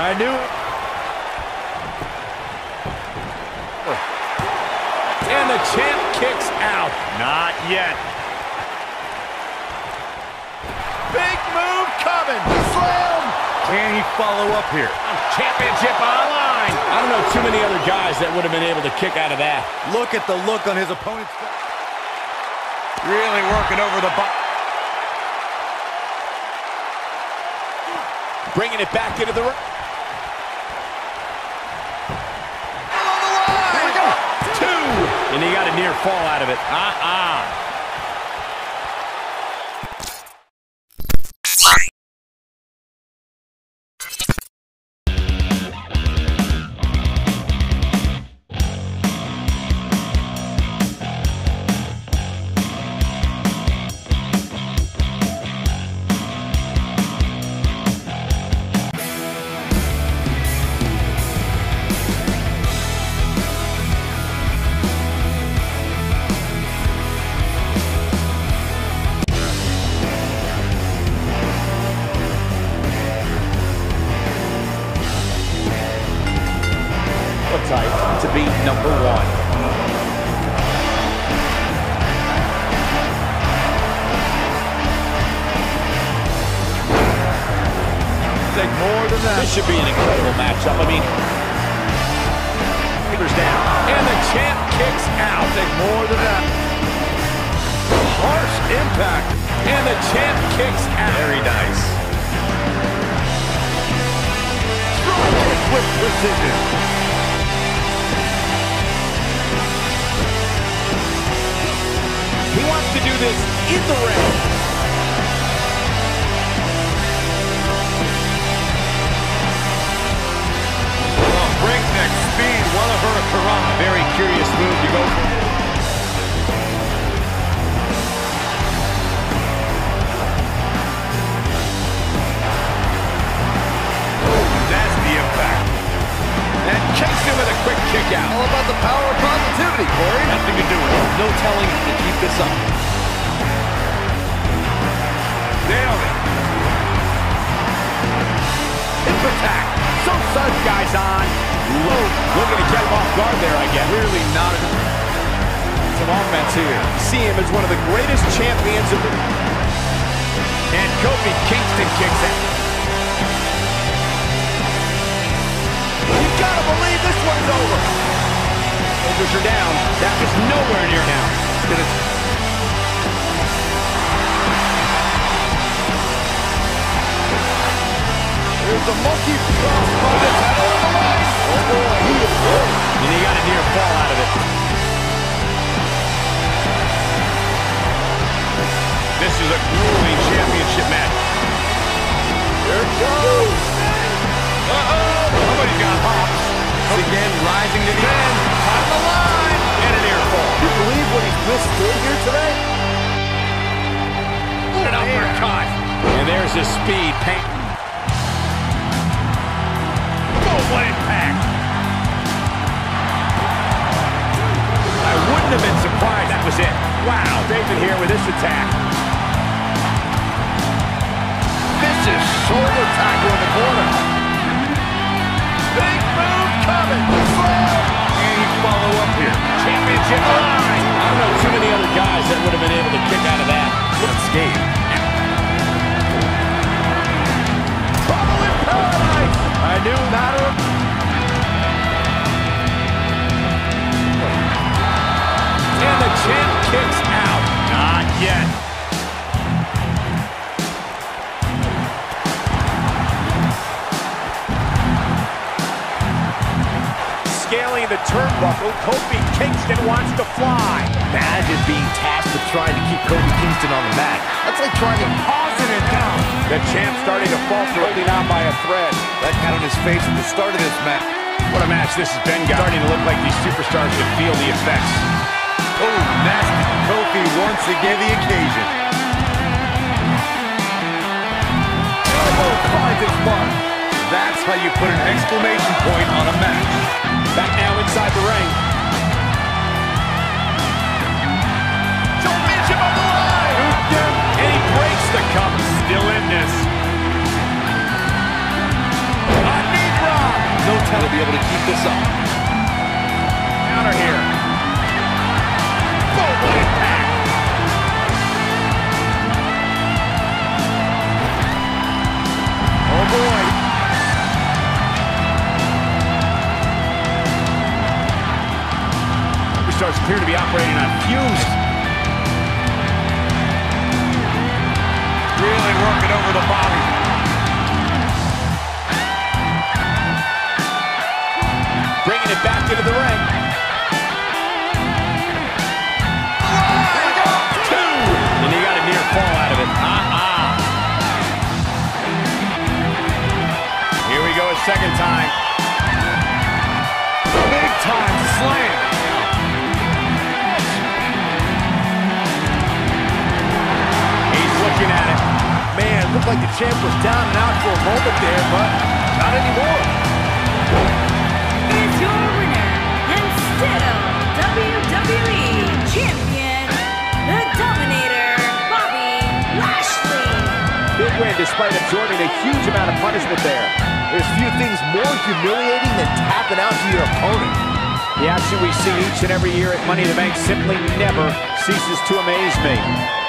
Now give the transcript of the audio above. I knew it. And the champ kicks out. Not yet. Big move coming. Slam. Can he follow up here? Championship online. I don't know too many other guys that would have been able to kick out of that. Look at the look on his opponent's face. Really working over the bottom. Bringing it back into the ring. Here we go. Two. And he got a near fall out of it. To be number one. Take more than that. This should be an incredible matchup. I mean, fingers down. And the champ kicks out. Take more than that. Harsh impact. And the champ kicks out. Very nice. Strong with precision. He wants to do this in the ring. Oh, breakneck speed, one of her piranha. Very curious move to go for. Oh, that's the impact. And kicks him with a quick kick out. All about the power of positivity, Corey. Nothing to do with it. No telling to keep this up. Nailed it. Hip attack. So sun guys on. Low. Looking to get him off guard there, I guess. Really not some offense here. See him as one of the greatest champions of the... And Kofi Kingston kicks out. You've got to believe this one's over. Fingers are down. That is nowhere near now. There's the monkey. Oh boy. And he got a near fall out of it. This is a grueling championship match. There it goes. Uh-oh. Somebody got hops. Again, rising to the end. On the line. And an air fall. Do you believe what he just did here today? What an uppercut. And there's his speed, Payton. Oh, what impact. I wouldn't have been surprised. That was it. Wow, David here with this attack. Vicious shoulder tackle in the corner. Big move coming. And you follow up here. Championship line. I don't know too many other guys that would have been able to kick out of that. What a skate. Trouble in Paradise. I knew not a... And the champ kicks out. Not yet. The turnbuckle, Kofi Kingston wants to fly. Imagine being tasked with trying to keep Kofi Kingston on the mat. That's like trying to pause in and out. The champ starting to fall through, holding on by a thread. That got on his face at the start of this match. What a match this has been, guys. Starting to look like these superstars can feel the effects. Oh, nasty. Kofi once again the occasion. Elbow finds its mark. That's how you put an exclamation point on a match. Back now inside the ring. Championship on the line! And he breaks the cup. Still in this. I need to be able to keep this up. Counter here. Boom! What impact! Oh boy! Superstars appear to be operating on fumes. Really working over the body. Bringing it back into the ring. Two! And he got a near fall out of it. Here we go a second time. Big time slam. He's looking at it. Man, looked like the champ was down and out for a moment there, but not anymore. Your winner, and still WWE Champion, the Dominator, Bobby Lashley. Big win despite absorbing a huge amount of punishment there. There's few things more humiliating than tapping out to your opponent. The action we see each and every year at Money in the Bank simply never ceases to amaze me.